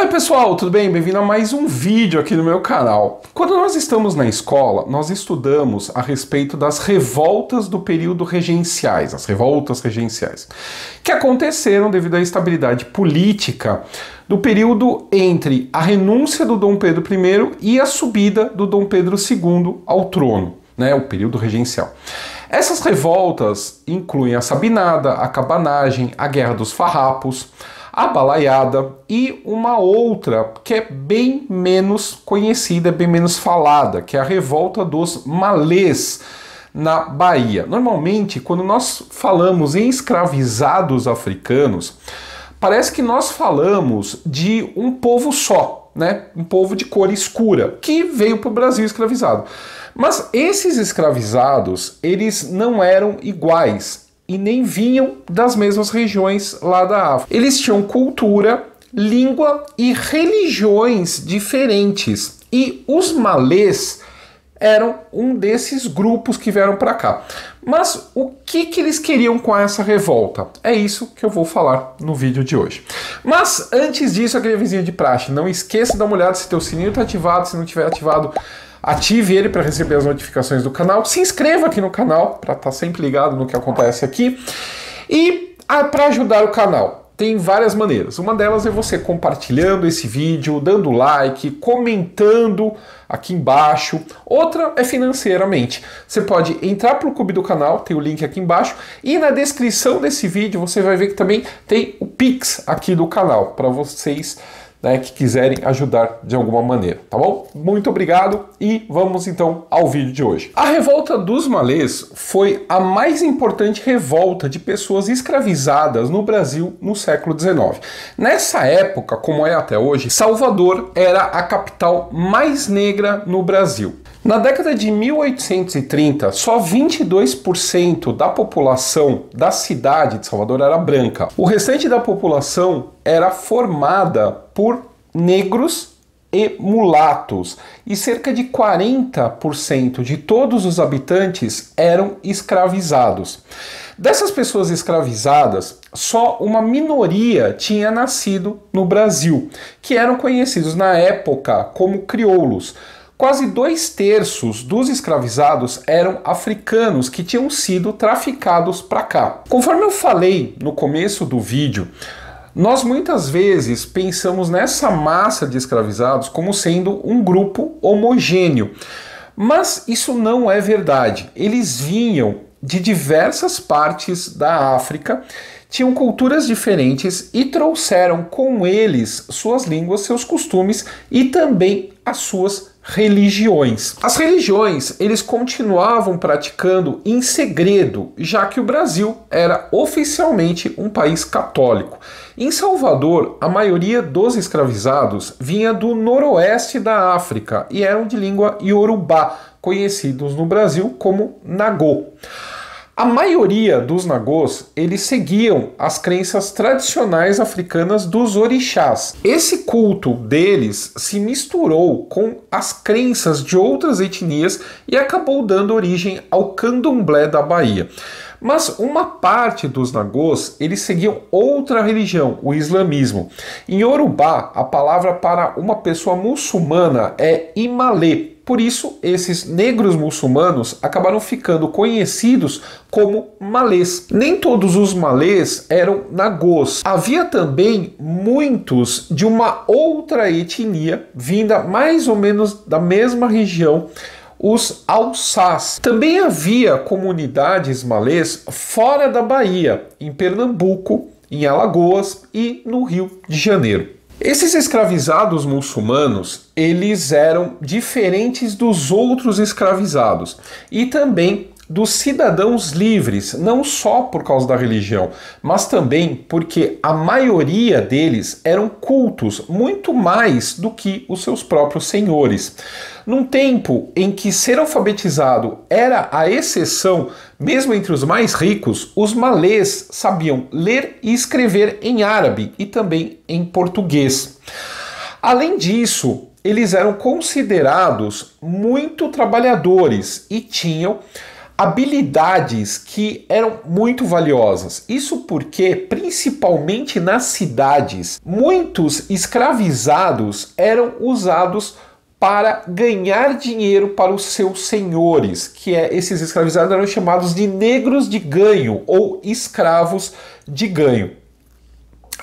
Oi pessoal, tudo bem? Bem-vindo a mais um vídeo aqui no meu canal. Quando nós estamos na escola, nós estudamos a respeito das revoltas do período regenciais, as revoltas regenciais, que aconteceram devido à estabilidade política do período entre a renúncia do Dom Pedro I e a subida do Dom Pedro II ao trono, né, o período regencial. Essas revoltas incluem a Sabinada, a Cabanagem, a Guerra dos Farrapos, a Abalaiada e uma outra que é bem menos conhecida, bem menos falada, que é a Revolta dos Malês na Bahia. Normalmente, quando nós falamos em escravizados africanos, parece que nós falamos de um povo só, né? Um povo de cor escura, que veio para o Brasil escravizado. Mas esses escravizados, eles não eram iguais e nem vinham das mesmas regiões lá da África. Eles tinham cultura, língua e religiões diferentes. E os malês eram um desses grupos que vieram para cá. Mas o que eles queriam com essa revolta? É isso que eu vou falar no vídeo de hoje. Mas antes disso, aquele vizinho de praxe, não esqueça de dar uma olhada se teu sininho está ativado, se não tiver ativado, ative ele para receber as notificações do canal. Se inscreva aqui no canal para estar sempre ligado no que acontece aqui. E para ajudar o canal, tem várias maneiras. Uma delas é você compartilhando esse vídeo, dando like, comentando aqui embaixo. Outra é financeiramente. Você pode entrar para o clube do canal, tem o link aqui embaixo. E na descrição desse vídeo você vai ver que também tem o Pix aqui do canal para vocês, né, que quiserem ajudar de alguma maneira, tá bom? Muito obrigado e vamos então ao vídeo de hoje. A Revolta dos Malês foi a mais importante revolta de pessoas escravizadas no Brasil no século XIX. Nessa época, como é até hoje, Salvador era a capital mais negra no Brasil. Na década de 1830, só 22% da população da cidade de Salvador era branca. O restante da população era formada por negros e mulatos, e cerca de 40% de todos os habitantes eram escravizados. Dessas pessoas escravizadas, só uma minoria tinha nascido no Brasil, que eram conhecidos na época como crioulos. Quase 2/3 dos escravizados eram africanos que tinham sido traficados para cá. Conforme eu falei no começo do vídeo, nós muitas vezes pensamos nessa massa de escravizados como sendo um grupo homogêneo, mas isso não é verdade. Eles vinham de diversas partes da África, tinham culturas diferentes e trouxeram com eles suas línguas, seus costumes e também as suas religiões. As religiões eles continuavam praticando em segredo, já que o Brasil era oficialmente um país católico. Em Salvador, a maioria dos escravizados vinha do noroeste da África e eram de língua iorubá, conhecidos no Brasil como nagô. A maioria dos nagôs, eles seguiam as crenças tradicionais africanas dos orixás. Esse culto deles se misturou com as crenças de outras etnias e acabou dando origem ao candomblé da Bahia. Mas uma parte dos nagôs, eles seguiam outra religião, o islamismo. Em Yorubá, a palavra para uma pessoa muçulmana é imalê. Por isso, esses negros muçulmanos acabaram ficando conhecidos como malês. Nem todos os malês eram nagôs. Havia também muitos de uma outra etnia, vinda mais ou menos da mesma região, os Haussas. Também havia comunidades malês fora da Bahia, em Pernambuco, em Alagoas e no Rio de Janeiro. Esses escravizados muçulmanos, eles eram diferentes dos outros escravizados e também dos cidadãos livres, não só por causa da religião, mas também porque a maioria deles eram cultos, muito mais do que os seus próprios senhores. Num tempo em que ser alfabetizado era a exceção, mesmo entre os mais ricos, os malês sabiam ler e escrever em árabe e também em português. Além disso, eles eram considerados muito trabalhadores e tinham habilidades que eram muito valiosas. Isso porque, principalmente nas cidades, muitos escravizados eram usados para ganhar dinheiro para os seus senhores, que esses escravizados eram chamados de negros de ganho ou escravos de ganho.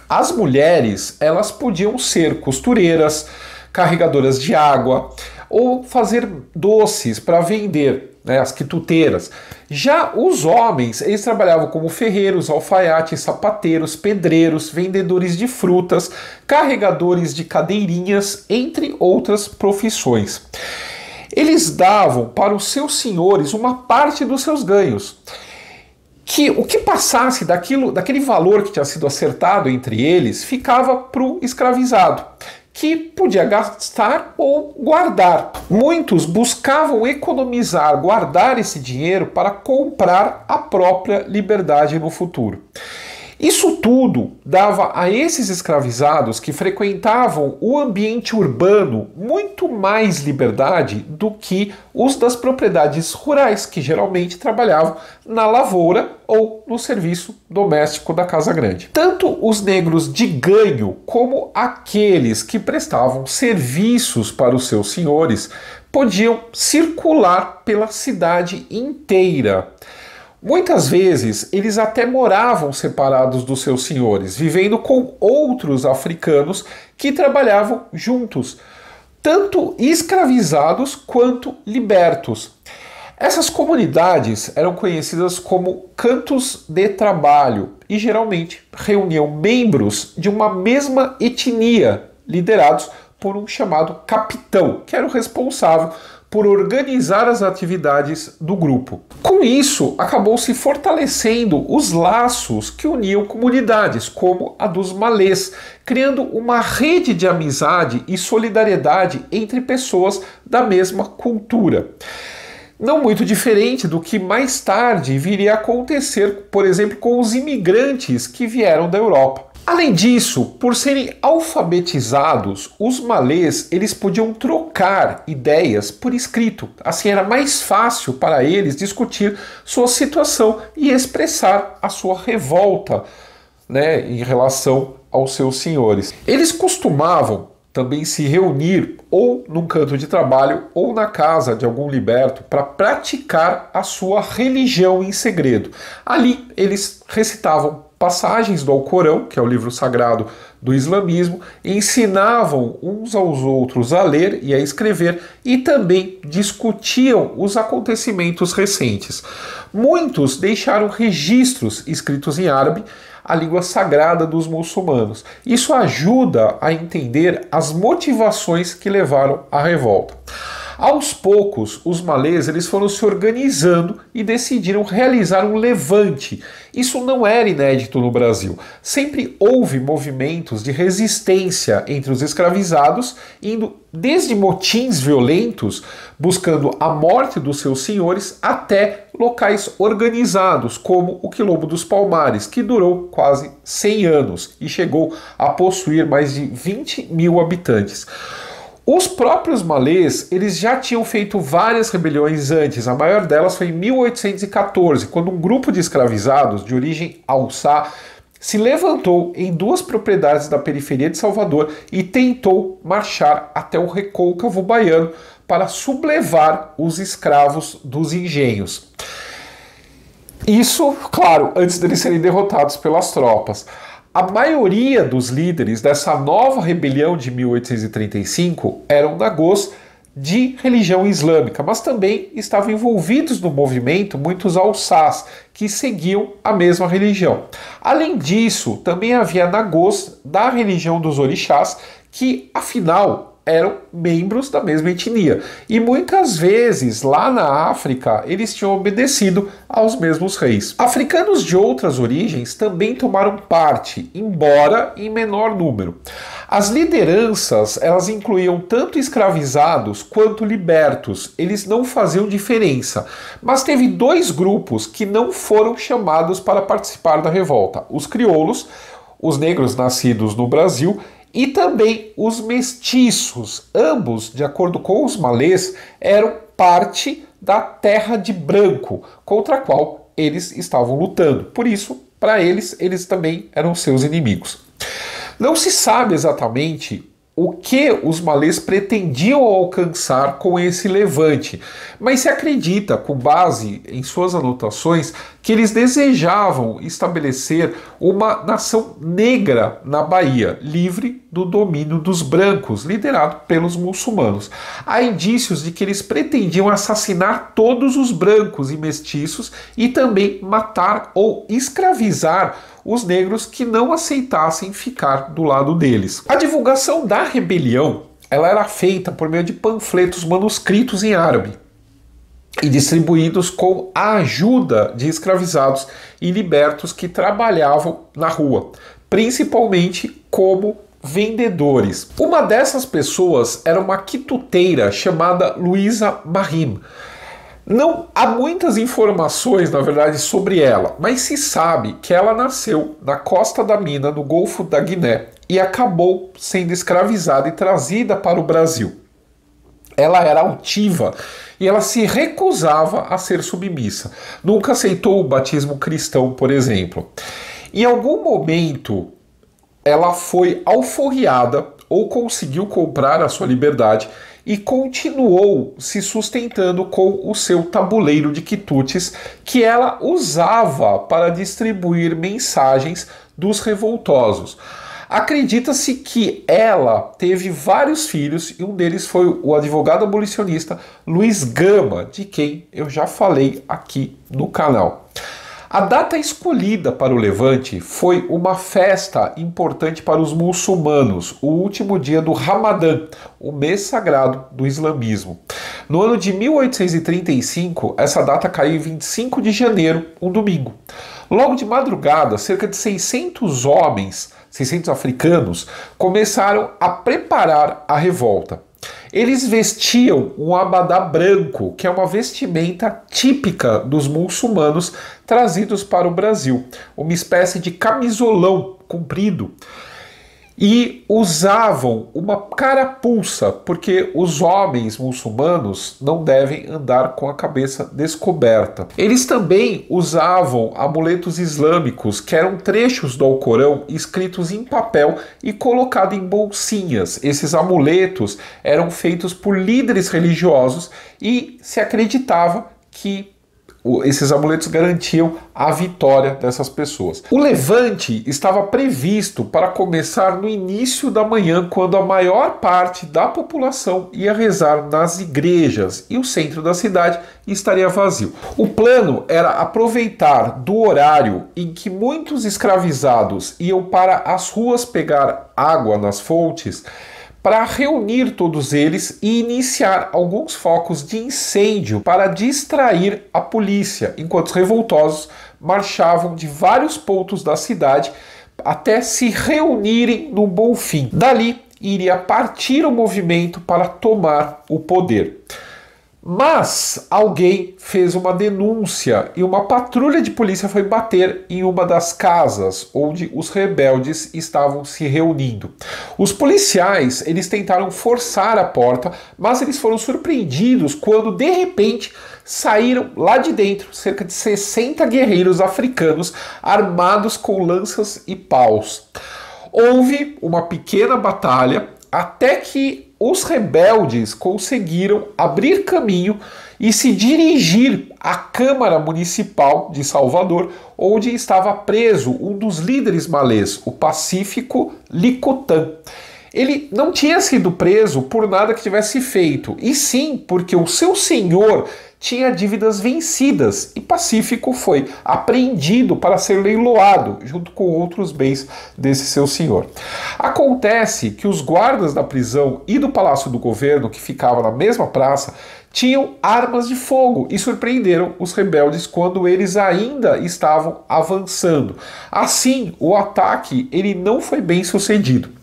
As mulheres, elas podiam ser costureiras, carregadoras de água ou fazer doces para vender, né, as quituteiras. Já os homens, eles trabalhavam como ferreiros, alfaiates, sapateiros, pedreiros, vendedores de frutas, carregadores de cadeirinhas, entre outras profissões. Eles davam para os seus senhores uma parte dos seus ganhos, que o que passasse daquele valor que tinha sido acertado entre eles ficava para o escravizado, que podia gastar ou guardar. Muitos buscavam economizar, guardar esse dinheiro para comprar a própria liberdade no futuro. Isso tudo dava a esses escravizados que frequentavam o ambiente urbano muito mais liberdade do que os das propriedades rurais, que geralmente trabalhavam na lavoura ou no serviço doméstico da casa grande. Tanto os negros de ganho como aqueles que prestavam serviços para os seus senhores podiam circular pela cidade inteira. Muitas vezes eles até moravam separados dos seus senhores, vivendo com outros africanos que trabalhavam juntos, tanto escravizados quanto libertos. Essas comunidades eram conhecidas como cantos de trabalho e geralmente reuniam membros de uma mesma etnia, liderados por um chamado capitão, que era o responsável por organizar as atividades do grupo. Com isso, acabou se fortalecendo os laços que uniam comunidades, como a dos malês, criando uma rede de amizade e solidariedade entre pessoas da mesma cultura. Não muito diferente do que mais tarde viria a acontecer, por exemplo, com os imigrantes que vieram da Europa. Além disso, por serem alfabetizados, os malês eles podiam trocar ideias por escrito. Assim era mais fácil para eles discutir sua situação e expressar a sua revolta, né, em relação aos seus senhores. Eles costumavam também se reunir ou num canto de trabalho ou na casa de algum liberto para praticar a sua religião em segredo. Ali eles recitavam passagens do Alcorão, que é o livro sagrado do islamismo, ensinavam uns aos outros a ler e a escrever e também discutiam os acontecimentos recentes. Muitos deixaram registros escritos em árabe, a língua sagrada dos muçulmanos. Isso ajuda a entender as motivações que levaram à revolta. Aos poucos, os malês eles foram se organizando e decidiram realizar um levante. Isso não era inédito no Brasil. Sempre houve movimentos de resistência entre os escravizados, indo desde motins violentos, buscando a morte dos seus senhores, até locais organizados, como o Quilombo dos Palmares, que durou quase 100 anos e chegou a possuir mais de 20 mil habitantes. Os próprios malês, eles já tinham feito várias rebeliões antes. A maior delas foi em 1814, quando um grupo de escravizados de origem haussá se levantou em duas propriedades da periferia de Salvador e tentou marchar até o recôncavo baiano para sublevar os escravos dos engenhos. Isso, claro, antes deles serem derrotados pelas tropas. A maioria dos líderes dessa nova rebelião de 1835 eram nagôs de religião islâmica, mas também estavam envolvidos no movimento muitos haussás que seguiam a mesma religião. Além disso, também havia nagôs da religião dos orixás que, afinal, eram membros da mesma etnia. E muitas vezes, lá na África, eles tinham obedecido aos mesmos reis. Africanos de outras origens também tomaram parte, embora em menor número. As lideranças, elas incluíam tanto escravizados quanto libertos. Eles não faziam diferença. Mas teve dois grupos que não foram chamados para participar da revolta. Os crioulos, os negros nascidos no Brasil, e também os mestiços. Ambos, de acordo com os malês, eram parte da terra de branco, contra a qual eles estavam lutando. Por isso, para eles, eles também eram seus inimigos. Não se sabe exatamente o que os malês pretendiam alcançar com esse levante, mas se acredita, com base em suas anotações, que eles desejavam estabelecer uma nação negra na Bahia, livre do domínio dos brancos, liderado pelos muçulmanos. Há indícios de que eles pretendiam assassinar todos os brancos e mestiços e também matar ou escravizar os negros que não aceitassem ficar do lado deles. A divulgação da rebelião, ela era feita por meio de panfletos manuscritos em árabe e distribuídos com a ajuda de escravizados e libertos que trabalhavam na rua, principalmente como vendedores. Uma dessas pessoas era uma quituteira chamada Luísa Mahin. Não há muitas informações, na verdade, sobre ela, mas se sabe que ela nasceu na costa da mina, no Golfo da Guiné, e acabou sendo escravizada e trazida para o Brasil. Ela era altiva e ela se recusava a ser submissa. Nunca aceitou o batismo cristão, por exemplo. Em algum momento, ela foi alforriada ou conseguiu comprar a sua liberdade e continuou se sustentando com o seu tabuleiro de quitutes, que ela usava para distribuir mensagens dos revoltosos. Acredita-se que ela teve vários filhos, e um deles foi o advogado abolicionista Luís Gama, de quem eu já falei aqui no canal. A data escolhida para o levante foi uma festa importante para os muçulmanos, o último dia do Ramadã, o mês sagrado do islamismo. No ano de 1835, essa data caiu em 25 de janeiro, um domingo. Logo de madrugada, cerca de 600 africanos, começaram a preparar a revolta. Eles vestiam um abadá branco, que é uma vestimenta típica dos muçulmanos trazidos para o Brasil, uma espécie de camisolão comprido, e usavam uma carapuça, porque os homens muçulmanos não devem andar com a cabeça descoberta. Eles também usavam amuletos islâmicos, que eram trechos do Alcorão escritos em papel e colocados em bolsinhas. Esses amuletos eram feitos por líderes religiosos e se acreditava que esses amuletos garantiam a vitória dessas pessoas. O levante estava previsto para começar no início da manhã, quando a maior parte da população ia rezar nas igrejas e o centro da cidade estaria vazio. O plano era aproveitar do horário em que muitos escravizados iam para as ruas pegar água nas fontes, para reunir todos eles e iniciar alguns focos de incêndio para distrair a polícia, enquanto os revoltosos marchavam de vários pontos da cidade até se reunirem no Bonfim. Dali iria partir o movimento para tomar o poder. Mas alguém fez uma denúncia e uma patrulha de polícia foi bater em uma das casas onde os rebeldes estavam se reunindo. Os policiais, eles tentaram forçar a porta, mas eles foram surpreendidos quando, de repente, saíram lá de dentro cerca de 60 guerreiros africanos armados com lanças e paus. Houve uma pequena batalha até que os rebeldes conseguiram abrir caminho e se dirigir à Câmara Municipal de Salvador, onde estava preso um dos líderes malês, o Pacífico Licutan. Ele não tinha sido preso por nada que tivesse feito, e sim porque o seu senhor tinha dívidas vencidas, e Pacífico foi apreendido para ser leiloado junto com outros bens desse seu senhor. Acontece que os guardas da prisão e do Palácio do Governo, que ficava na mesma praça, tinham armas de fogo e surpreenderam os rebeldes quando eles ainda estavam avançando. Assim, o ataque ele não foi bem sucedido.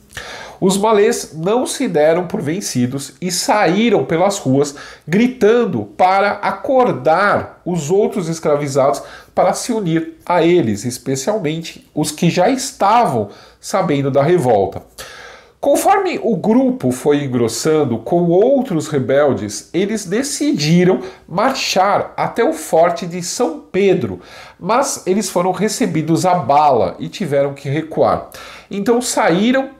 Os malês não se deram por vencidos e saíram pelas ruas gritando para acordar os outros escravizados para se unir a eles, especialmente os que já estavam sabendo da revolta. Conforme o grupo foi engrossando com outros rebeldes, eles decidiram marchar até o forte de São Pedro, mas eles foram recebidos a bala e tiveram que recuar. Então saíram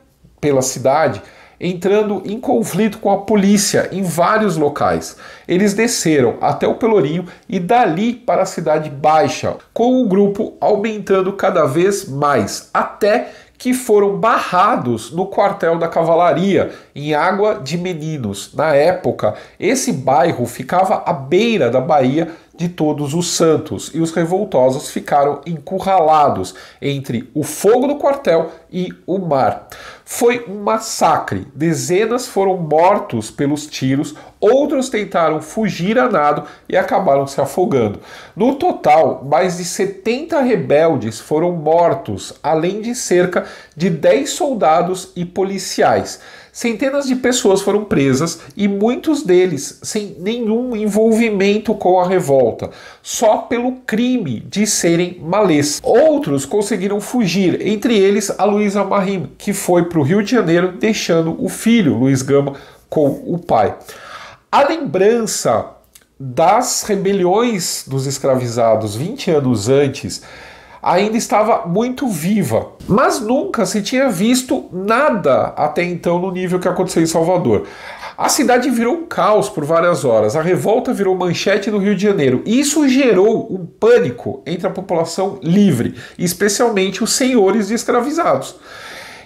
pela cidade, entrando em conflito com a polícia em vários locais. Eles desceram até o Pelourinho e dali para a Cidade Baixa, com o grupo aumentando cada vez mais, até que foram barrados no quartel da cavalaria, em Água de Meninos. Na época, esse bairro ficava à beira da Bahia de Todos os Santos, e os revoltosos ficaram encurralados entre o fogo do quartel e o mar. Foi um massacre, dezenas foram mortos pelos tiros, outros tentaram fugir a nado e acabaram se afogando. No total, mais de 70 rebeldes foram mortos, além de cerca de 10 soldados e policiais. Centenas de pessoas foram presas e muitos deles sem nenhum envolvimento com a revolta, só pelo crime de serem malês. Outros conseguiram fugir, entre eles a Luísa Mahin, que foi para o Rio de Janeiro deixando o filho, Luís Gama, com o pai. A lembrança das rebeliões dos escravizados 20 anos antes ainda estava muito viva, mas nunca se tinha visto nada até então no nível que aconteceu em Salvador. A cidade virou um caos por várias horas, a revolta virou manchete no Rio de Janeiro, e isso gerou um pânico entre a população livre, especialmente os senhores de escravizados.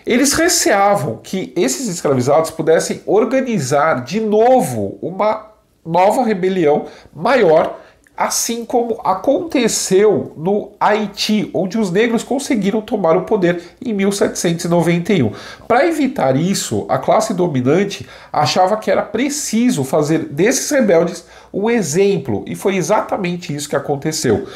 Eles receavam que esses escravizados pudessem organizar de novo uma nova rebelião maior, assim como aconteceu no Haiti, onde os negros conseguiram tomar o poder em 1791. Para evitar isso, a classe dominante achava que era preciso fazer desses rebeldes um exemplo, e foi exatamente isso que aconteceu.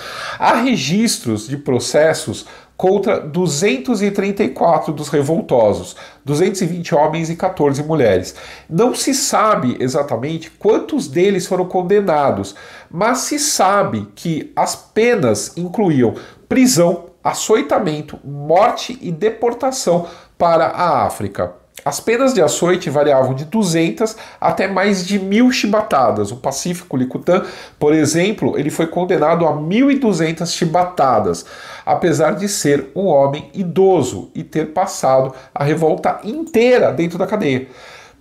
Há registros de processos contra 234 dos revoltosos, 220 homens e 14 mulheres. Não se sabe exatamente quantos deles foram condenados, mas se sabe que as penas incluíam prisão, açoitamento, morte e deportação para a África. As penas de açoite variavam de 200 até mais de 1.000 chibatadas. O Pacífico Licutan, por exemplo, ele foi condenado a 1.200 chibatadas, apesar de ser um homem idoso e ter passado a revolta inteira dentro da cadeia.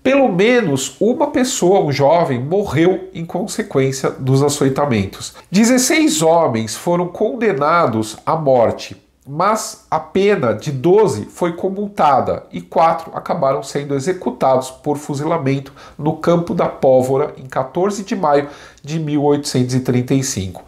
Pelo menos uma pessoa, um jovem, morreu em consequência dos açoitamentos. 16 homens foram condenados à morte, mas a pena de 12 foi comutada e 4 acabaram sendo executados por fuzilamento no Campo da Pólvora em 14 de maio de 1835.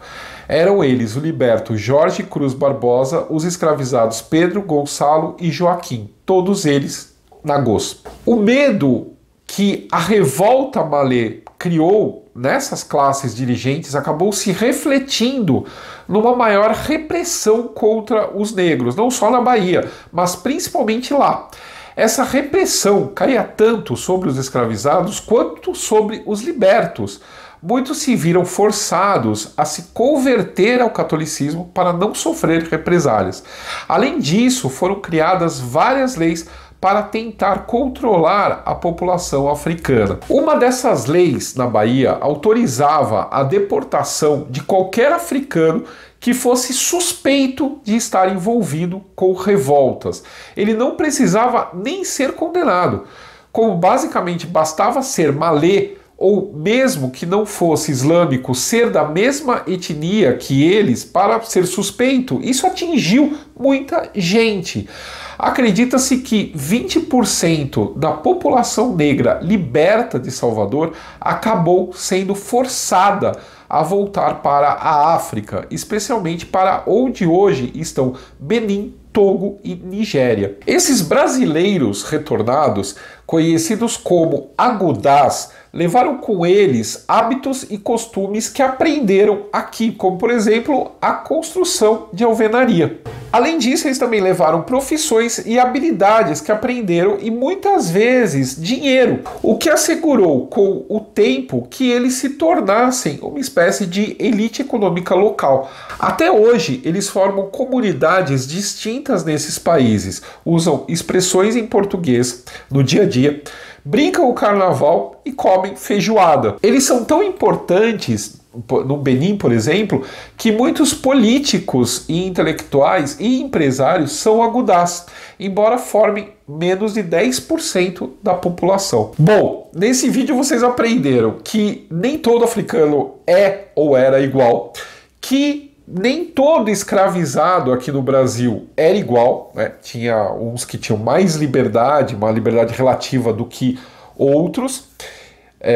Eram eles o liberto Jorge Cruz Barbosa, os escravizados Pedro, Gonçalo e Joaquim, todos eles nagôs. O medo que a revolta malê criou nessas classes dirigentes acabou se refletindo numa maior repressão contra os negros, não só na Bahia, mas principalmente lá. Essa repressão caía tanto sobre os escravizados quanto sobre os libertos. Muitos se viram forçados a se converter ao catolicismo para não sofrer represálias. Além disso, foram criadas várias leis para tentar controlar a população africana. Uma dessas leis na Bahia autorizava a deportação de qualquer africano que fosse suspeito de estar envolvido com revoltas. Ele não precisava nem ser condenado. Como basicamente bastava ser malê, ou mesmo que não fosse islâmico, ser da mesma etnia que eles, para ser suspeito, isso atingiu muita gente. Acredita-se que 20% da população negra liberta de Salvador acabou sendo forçada a voltar para a África, especialmente para onde hoje estão Benin, Togo e Nigéria. Esses brasileiros retornados, conhecidos como Agudás, levaram com eles hábitos e costumes que aprenderam aqui, como por exemplo a construção de alvenaria. Além disso, eles também levaram profissões e habilidades que aprenderam e muitas vezes dinheiro, o que assegurou com o tempo que eles se tornassem uma espécie de elite econômica local. Até hoje, eles formam comunidades distintas nesses países, usam expressões em português no dia a dia, brincam o carnaval e comem feijoada. Eles são tão importantes no Benin, por exemplo, que muitos políticos e intelectuais e empresários são agudás, embora formem menos de 10% da população. Bom, nesse vídeo vocês aprenderam que nem todo africano é ou era igual, que nem todo escravizado aqui no Brasil era igual, né? Tinha uns que tinham mais liberdade, uma liberdade relativa do que outros,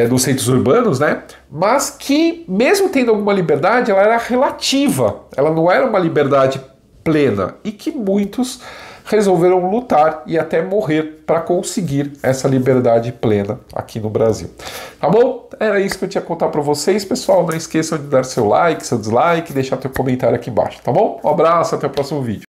nos centros urbanos, né? Mas que, mesmo tendo alguma liberdade, ela era relativa, ela não era uma liberdade plena, e que muitos resolveram lutar e até morrer para conseguir essa liberdade plena aqui no Brasil. Tá bom? Era isso que eu tinha que contar para vocês, pessoal. Não esqueçam de dar seu like, seu dislike, deixar seu comentário aqui embaixo, tá bom? Um abraço, até o próximo vídeo.